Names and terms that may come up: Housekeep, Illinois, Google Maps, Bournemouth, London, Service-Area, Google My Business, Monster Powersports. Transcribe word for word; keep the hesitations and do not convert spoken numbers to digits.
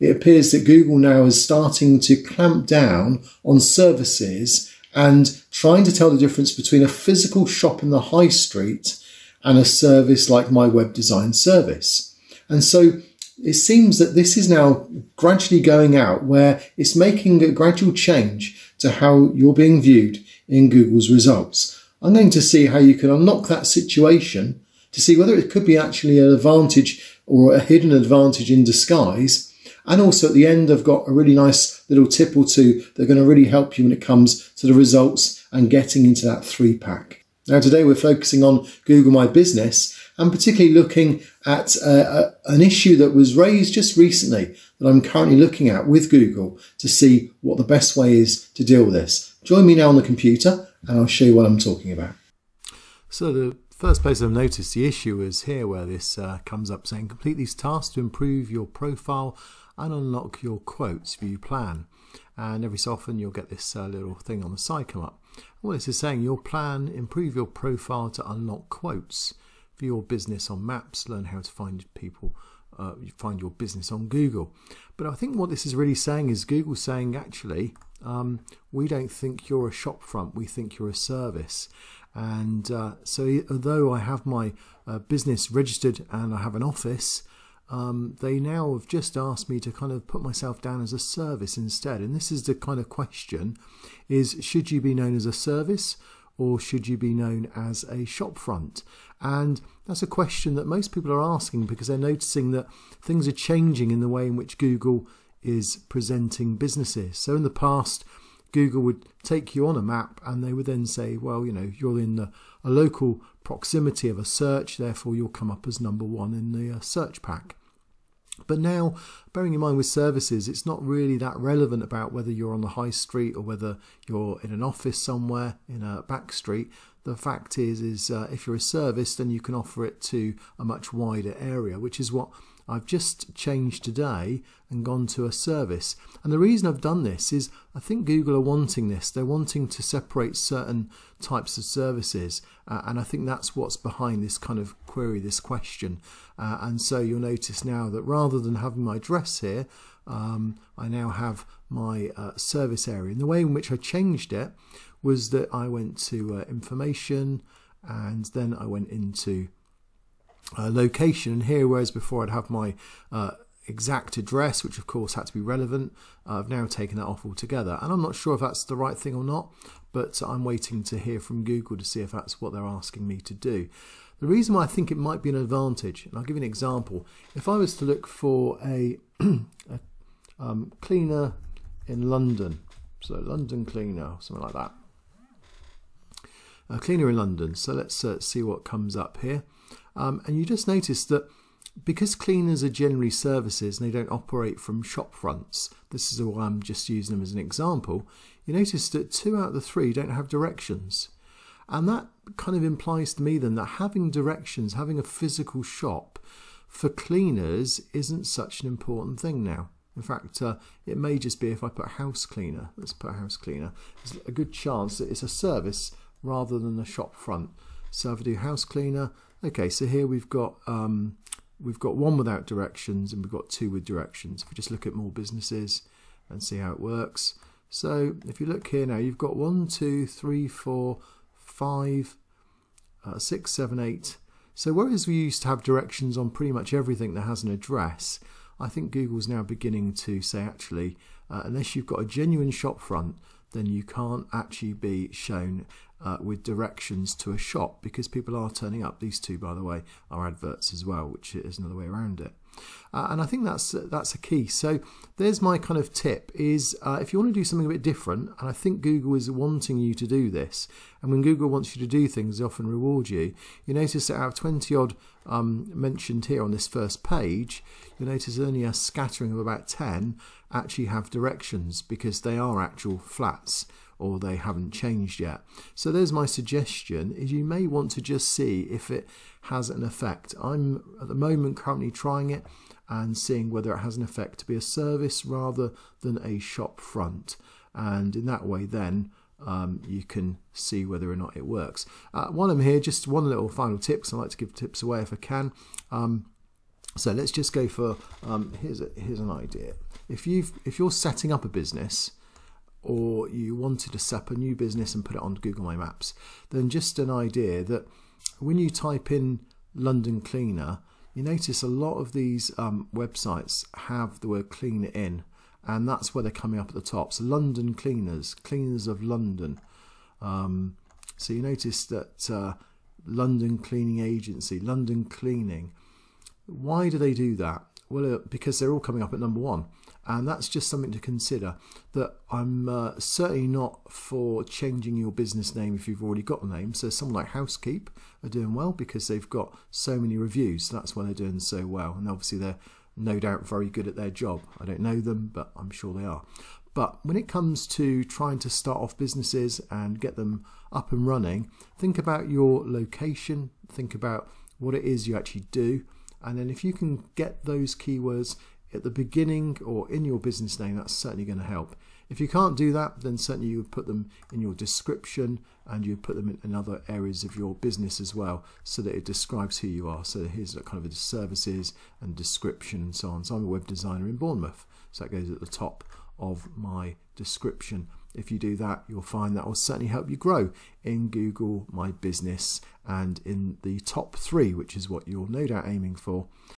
it appears that Google now is starting to clamp down on services and trying to tell the difference between a physical shop in the high street and a service like my web design service. And so it seems that this is now gradually going out, where it's making a gradual change to how you're being viewed in Google's results. I'm going to see how you can unlock that situation to see whether it could be actually an advantage or a hidden advantage in disguise. And also at the end, I've got a really nice little tip or two that are going to really help you when it comes to the results and getting into that three pack. Now, today we're focusing on Google My Business and particularly looking at uh, an issue that was raised just recently that I'm currently looking at with Google to see what the best way is to deal with this. Join me now on the computer and I'll show you what I'm talking about. So the first place I've noticed the issue is here, where this uh, comes up saying complete these tasks to improve your profile and unlock your quotes view plan. And every so often you'll get this uh, little thing on the side come up. And what this is saying, your plan, improve your profile to unlock quotes for your business on Maps, learn how to find people, uh, find your business on Google. But I think what this is really saying is Google saying, actually, um, we don't think you're a shopfront, we think you're a service. And uh, so although I have my uh, business registered and I have an office, Um, they now have just asked me to kind of put myself down as a service instead. And this is the kind of question is, should you be known as a service or should you be known as a shopfront? And that's a question that most people are asking because they're noticing that things are changing in the way in which Google is presenting businesses. So in the past, Google would take you on a map and they would then say, well, you know, you're in a, a local proximity of a search, therefore you'll come up as number one in the uh, search pack. But now, bearing in mind with services, it's not really that relevant about whether you're on the high street or whether you're in an office somewhere in a back street. The fact is, is uh, if you're a service, then you can offer it to a much wider area, which is what I've just changed today and gone to a service. And the reason I've done this is I think Google are wanting this. They're wanting to separate certain types of services. Uh, and I think that's what's behind this kind of query, this question. Uh, and so you'll notice now that rather than having my address here, um, I now have my uh, service area. And the way in which I changed it was that I went to uh, information and then I went into Uh, location, and here, whereas before I'd have my uh, exact address, which of course had to be relevant, uh, I've now taken that off altogether. And I'm not sure if that's the right thing or not, but I'm waiting to hear from Google to see if that's what they're asking me to do. The reason why I think it might be an advantage, and I'll give you an example. If I was to look for a, a um, cleaner in London, so London cleaner, something like that. A cleaner in London, so let's uh, see what comes up here. Um, and you just notice that because cleaners are generally services and they don't operate from shop fronts, this is why I'm just using them as an example, you notice that two out of the three don't have directions. And that kind of implies to me then that having directions, having a physical shop for cleaners isn't such an important thing now. In fact, uh, it may just be if I put house cleaner, let's put house cleaner, there's a good chance that it's a service rather than a shop front. So if I do house cleaner, okay, so here we've got um, we've got one without directions and we've got two with directions. If we just look at more businesses and see how it works. So if you look here now, you've got one, two, three, four, five, uh, six, seven, eight. So whereas we used to have directions on pretty much everything that has an address, I think Google's now beginning to say actually, uh, unless you've got a genuine shop front, then you can't actually be shown uh, with directions to a shop, because people are turning up. These two, by the way, are adverts as well, which is another way around it. Uh, and I think that's uh, that's a key. So there's my kind of tip is uh, if you want to do something a bit different, and I think Google is wanting you to do this, and when Google wants you to do things, they often reward you. You notice that out of twenty odd um, mentioned here on this first page, you notice only a scattering of about ten actually have directions, because they are actual flats or they haven't changed yet. So there's my suggestion, is you may want to just see if it has an effect. I'm at the moment currently trying it and seeing whether it has an effect to be a service rather than a shop front. And in that way then um, you can see whether or not it works. Uh, while I'm here, just one little final tip, 'cause I like to give tips away if I can. Um, So let's just go for, um, here's, a, here's an idea. If, you've, if you're setting up a business, or you wanted to set up a new business and put it on Google My Maps, then just an idea that when you type in London cleaner, you notice a lot of these um, websites have the word cleaner in, and that's where they're coming up at the top. So London cleaners, cleaners of London. Um, so you notice that uh, London Cleaning Agency, London Cleaning. Why do they do that? Well, because they're all coming up at number one. And that's just something to consider, that I'm uh, certainly not for changing your business name if you've already got a name. So someone like Housekeep are doing well because they've got so many reviews. So that's why they're doing so well. And obviously they're no doubt very good at their job. I don't know them, but I'm sure they are. But when it comes to trying to start off businesses and get them up and running, think about your location, think about what it is you actually do. And then if you can get those keywords at the beginning or in your business name, that's certainly going to help. If you can't do that, then certainly you would put them in your description, and you put them in other areas of your business as well, so that it describes who you are. So here's kind of the services and description and so on. So I'm a web designer in Bournemouth, so that goes at the top of my description. If you do that, you'll find that will certainly help you grow in Google My Business and in the top three, which is what you're no doubt aiming for.